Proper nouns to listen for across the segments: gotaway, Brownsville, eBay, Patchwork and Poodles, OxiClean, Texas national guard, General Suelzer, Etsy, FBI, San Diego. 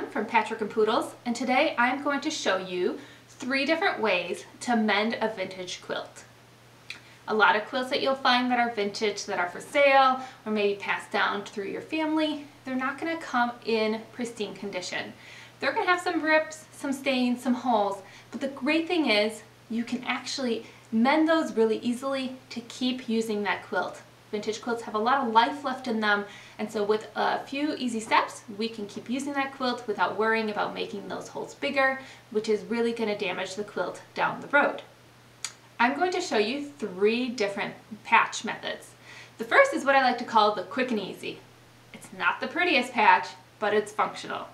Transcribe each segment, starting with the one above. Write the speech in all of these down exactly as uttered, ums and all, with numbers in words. Pam from Patchwork and Poodles, and today I'm going to show you three different ways to mend a vintage quilt. A lot of quilts that you'll find that are vintage, that are for sale, or maybe passed down through your family, they're not going to come in pristine condition. They're going to have some rips, some stains, some holes, but the great thing is you can actually mend those really easily to keep using that quilt. Vintage quilts have a lot of life left in them, and so with a few easy steps, we can keep using that quilt without worrying about making those holes bigger, which is really going to damage the quilt down the road. I'm going to show you three different patch methods. The first is what I like to call the quick and easy. It's not the prettiest patch, but it's functional.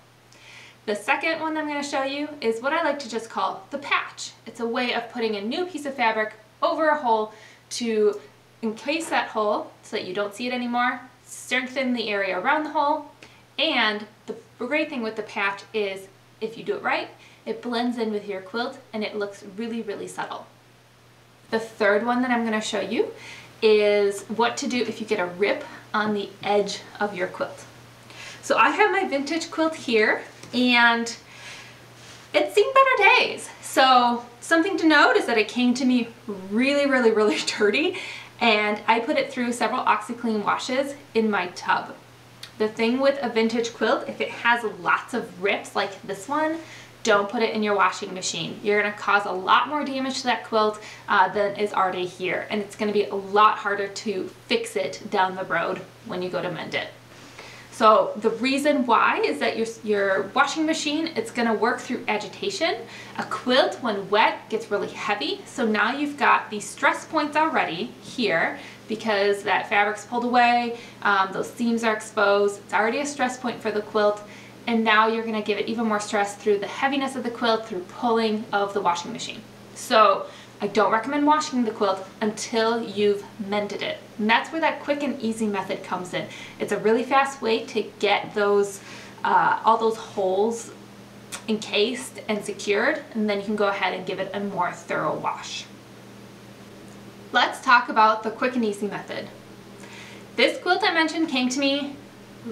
The second one I'm going to show you is what I like to just call the patch. It's a way of putting a new piece of fabric over a hole to encase that hole so that you don't see it anymore, strengthen the area around the hole, and the great thing with the patch is if you do it right, it blends in with your quilt and it looks really, really subtle. The third one that I'm going to show you is what to do if you get a rip on the edge of your quilt. So I have my vintage quilt here, and it's seen better days. So something to note is that it came to me really, really, really dirty, and I put it through several OxiClean washes in my tub. The thing with a vintage quilt, if it has lots of rips like this one, don't put it in your washing machine. You're going to cause a lot more damage to that quilt uh, than is already here, and it's going to be a lot harder to fix it down the road when you go to mend it. So the reason why is that your, your washing machine, it's going to work through agitation. A quilt, when wet, gets really heavy, so now you've got these stress points already here because that fabric's pulled away, um, those seams are exposed, it's already a stress point for the quilt, and now you're going to give it even more stress through the heaviness of the quilt, through pulling of the washing machine. So I don't recommend washing the quilt until you've mended it. And that's where that quick and easy method comes in. It's a really fast way to get those, uh, all those holes encased and secured, and then you can go ahead and give it a more thorough wash. Let's talk about the quick and easy method. This quilt I mentioned came to me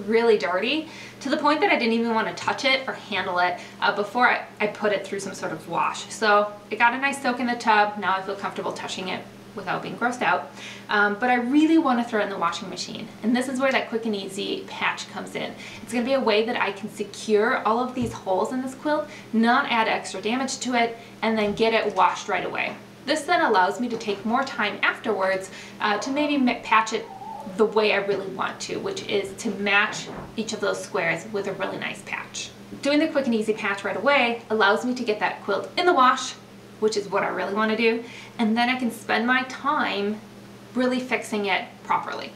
really dirty, to the point that I didn't even want to touch it or handle it uh, before I, I put it through some sort of wash. So it got a nice soak in the tub. Now I feel comfortable touching it without being grossed out. Um, but I really want to throw it in the washing machine. And this is where that quick and easy patch comes in. It's going to be a way that I can secure all of these holes in this quilt, not add extra damage to it, and then get it washed right away. This then allows me to take more time afterwards uh, to maybe patch it the way I really want to, which is to match each of those squares with a really nice patch. Doing the quick and easy patch right away allows me to get that quilt in the wash, which is what I really want to do, and then I can spend my time really fixing it properly.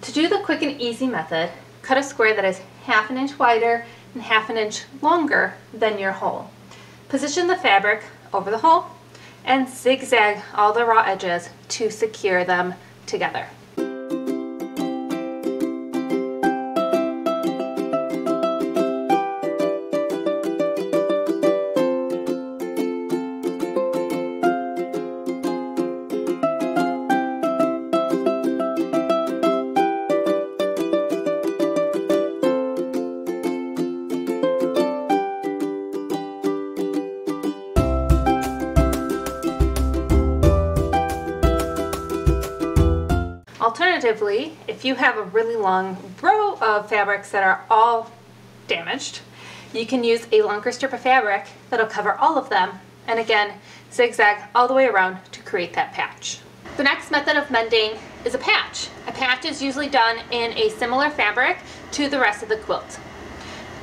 To do the quick and easy method, cut a square that is half an inch wider and half an inch longer than your hole. Position the fabric over the hole and zigzag all the raw edges to secure them together. Alternatively, if you have a really long row of fabrics that are all damaged, you can use a longer strip of fabric that'll cover all of them, and again, zigzag all the way around to create that patch. The next method of mending is a patch. A patch is usually done in a similar fabric to the rest of the quilt.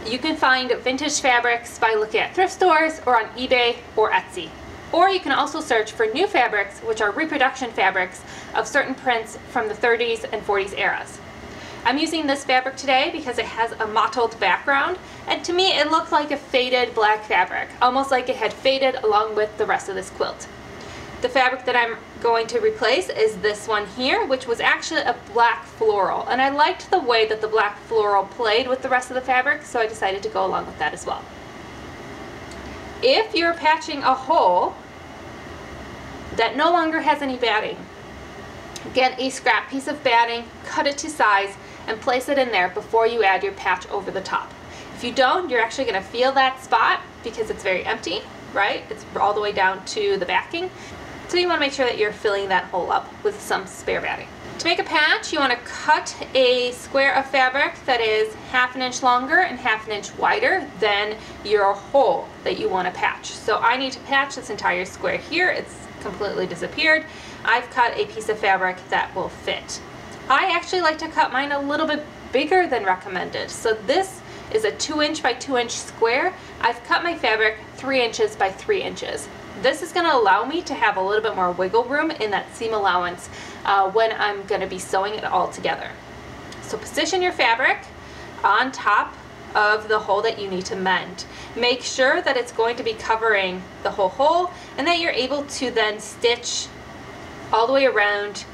You can find vintage fabrics by looking at thrift stores or on eBay or Etsy. Or you can also search for new fabrics, which are reproduction fabrics of certain prints from the thirties and forties eras. I'm using this fabric today because it has a mottled background, and to me it looked like a faded black fabric, almost like it had faded along with the rest of this quilt. The fabric that I'm going to replace is this one here, which was actually a black floral, and I liked the way that the black floral played with the rest of the fabric, so I decided to go along with that as well. If you're patching a hole that no longer has any batting, get a scrap piece of batting, cut it to size, and place it in there before you add your patch over the top. If you don't, you're actually going to feel that spot because it's very empty, right? It's all the way down to the backing. So you want to make sure that you're filling that hole up with some spare batting. To make a patch, you want to cut a square of fabric that is half an inch longer and half an inch wider than your hole that you want to patch. So I need to patch this entire square here. It's completely disappeared. I've cut a piece of fabric that will fit. I actually like to cut mine a little bit bigger than recommended. So this is a two inch by two inch square. I've cut my fabric three inches by three inches. This is going to allow me to have a little bit more wiggle room in that seam allowance uh, when I'm going to be sewing it all together. So position your fabric on top of the hole that you need to mend. Make sure that it's going to be covering the whole hole and that you're able to then stitch all the way around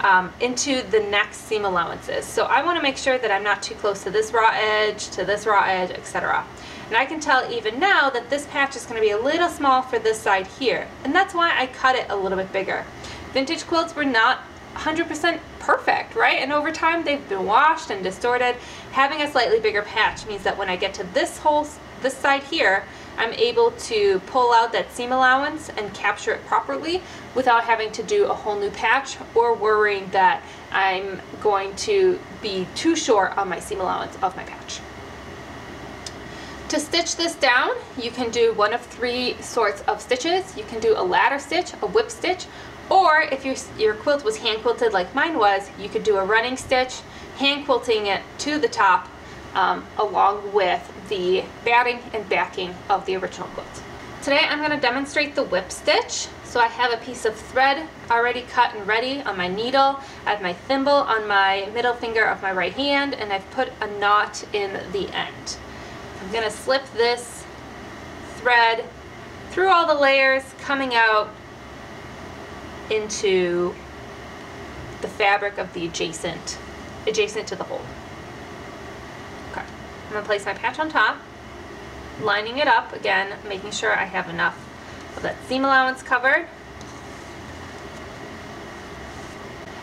um, into the next seam allowances. So I want to make sure that I'm not too close to this raw edge, to this raw edge, et cetera. And I can tell even now that this patch is going to be a little small for this side here, and that's why I cut it a little bit bigger. Vintage quilts were not one hundred percent perfect, right? And over time they've been washed and distorted. Having a slightly bigger patch means that when I get to this hole, this side here, I'm able to pull out that seam allowance and capture it properly without having to do a whole new patch or worrying that I'm going to be too short on my seam allowance of my patch. To stitch this down, you can do one of three sorts of stitches. You can do a ladder stitch, a whip stitch, or if your, your quilt was hand quilted like mine was, you could do a running stitch, hand quilting it to the top um, along with the batting and backing of the original quilt. Today I'm going to demonstrate the whip stitch. So I have a piece of thread already cut and ready on my needle. I have my thimble on my middle finger of my right hand, and I've put a knot in the end. I'm going to slip this thread through all the layers, coming out into the fabric of the adjacent, adjacent to the hole. Okay, I'm going to place my patch on top, lining it up again, making sure I have enough of that seam allowance covered.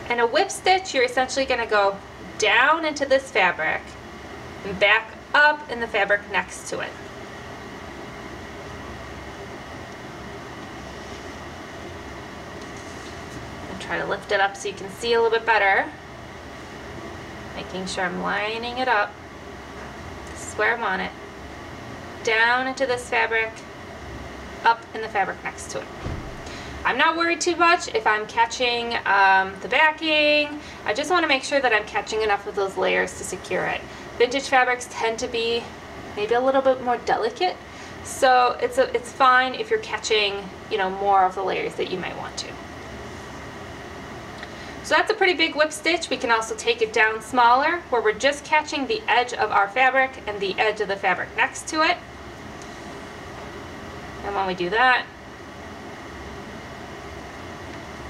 And a whip stitch, you're essentially going to go down into this fabric and back up in the fabric next to it. And try to lift it up so you can see a little bit better. Making sure I'm lining it up. This is where I want it. Down into this fabric, up in the fabric next to it. I'm not worried too much if I'm catching um, the backing. I just want to make sure that I'm catching enough of those layers to secure it. Vintage fabrics tend to be maybe a little bit more delicate, so it's, a, it's fine if you're catching, you know, more of the layers that you might want to. So that's a pretty big whip stitch. We can also take it down smaller where we're just catching the edge of our fabric and the edge of the fabric next to it. And when we do that,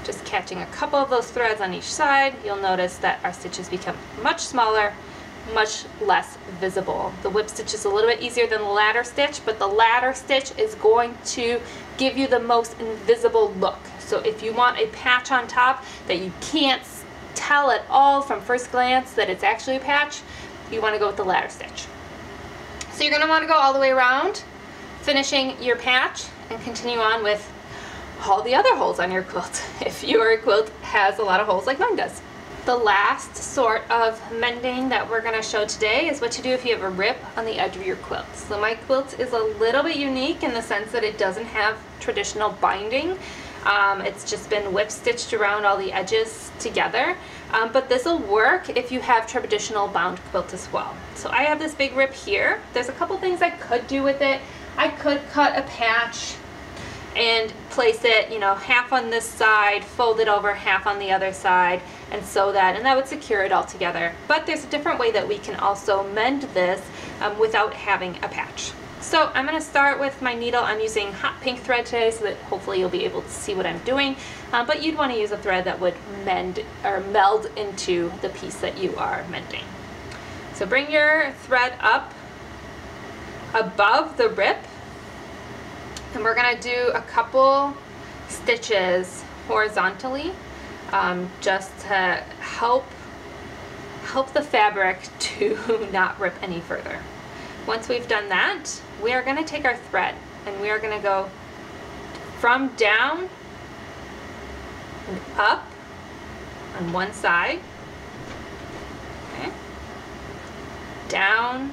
just catching a couple of those threads on each side, you'll notice that our stitches become much smaller, much less visible. The whip stitch is a little bit easier than the ladder stitch, but the ladder stitch is going to give you the most invisible look. So if you want a patch on top that you can't tell at all from first glance that it's actually a patch, you want to go with the ladder stitch. So you're going to want to go all the way around, finishing your patch, and continue on with all the other holes on your quilt if your quilt has a lot of holes like mine does. The last sort of mending that we're going to show today is what to do if you have a rip on the edge of your quilt. So my quilt is a little bit unique in the sense that it doesn't have traditional binding. Um, it's just been whip stitched around all the edges together, um, but this will work if you have traditional bound quilt as well. So I have this big rip here. There's a couple things I could do with it. I could cut a patch and place it, you know, half on this side, fold it over half on the other side, and sew that, and that would secure it all together. But there's a different way that we can also mend this um, without having a patch. So I'm going to start with my needle. I'm using hot pink thread today so that hopefully you'll be able to see what I'm doing, um, but you'd want to use a thread that would mend or meld into the piece that you are mending. So bring your thread up above the rip, and we're going to do a couple stitches horizontally um, just to help help the fabric to not rip any further. Once we've done that, we are going to take our thread and we are going to go from down and up on one side, okay, down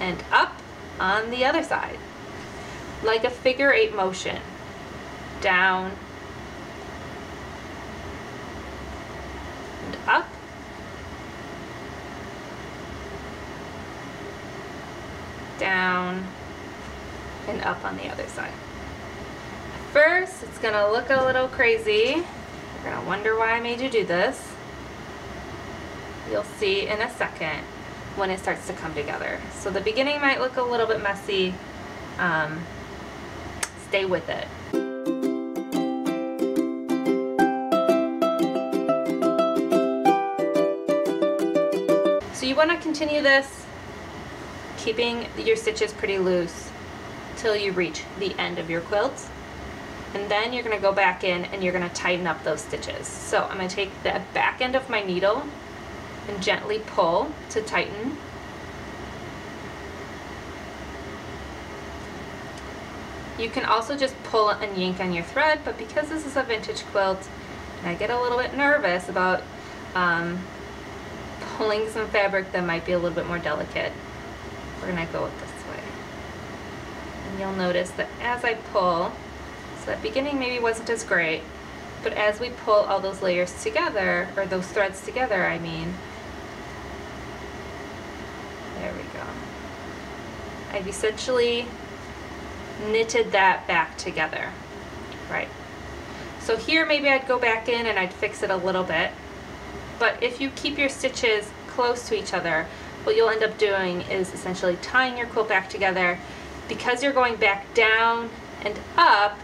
and up on the other side, like a figure eight motion, down and up, down and up on the other side. At first, it's gonna look a little crazy. You're gonna wonder why I made you do this. You'll see in a second when it starts to come together. So the beginning might look a little bit messy. Um, stay with it. So you wanna continue this, keeping your stitches pretty loose till you reach the end of your quilt, and then you're going to go back in and you're going to tighten up those stitches. So I'm going to take the back end of my needle and gently pull to tighten, you can also just pull and yank on your thread, but because this is a vintage quilt and I get a little bit nervous about um, pulling some fabric that might be a little bit more delicate, we're going to go with this way. And you'll notice that as I pull, so that beginning maybe wasn't as great, but as we pull all those layers together, or those threads together, I mean, there we go. I've essentially knitted that back together, right? So here maybe I'd go back in and I'd fix it a little bit, but if you keep your stitches close to each other, what you'll end up doing is essentially tying your quilt back together. Because you're going back down and up,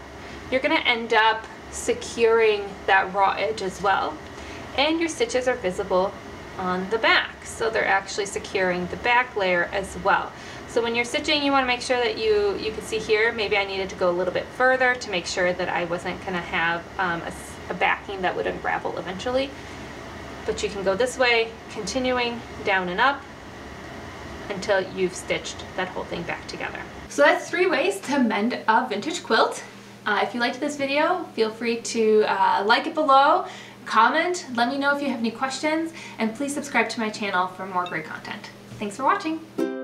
you're going to end up securing that raw edge as well. And your stitches are visible on the back, so they're actually securing the back layer as well. So when you're stitching, you want to make sure that you, you can see here, maybe I needed to go a little bit further to make sure that I wasn't going to have um, a, a backing that would unravel eventually. But you can go this way, continuing down and up, until you've stitched that whole thing back together. So that's three ways to mend a vintage quilt. Uh, if you liked this video, feel free to uh, like it below, comment, let me know if you have any questions, and please subscribe to my channel for more great content. Thanks for watching.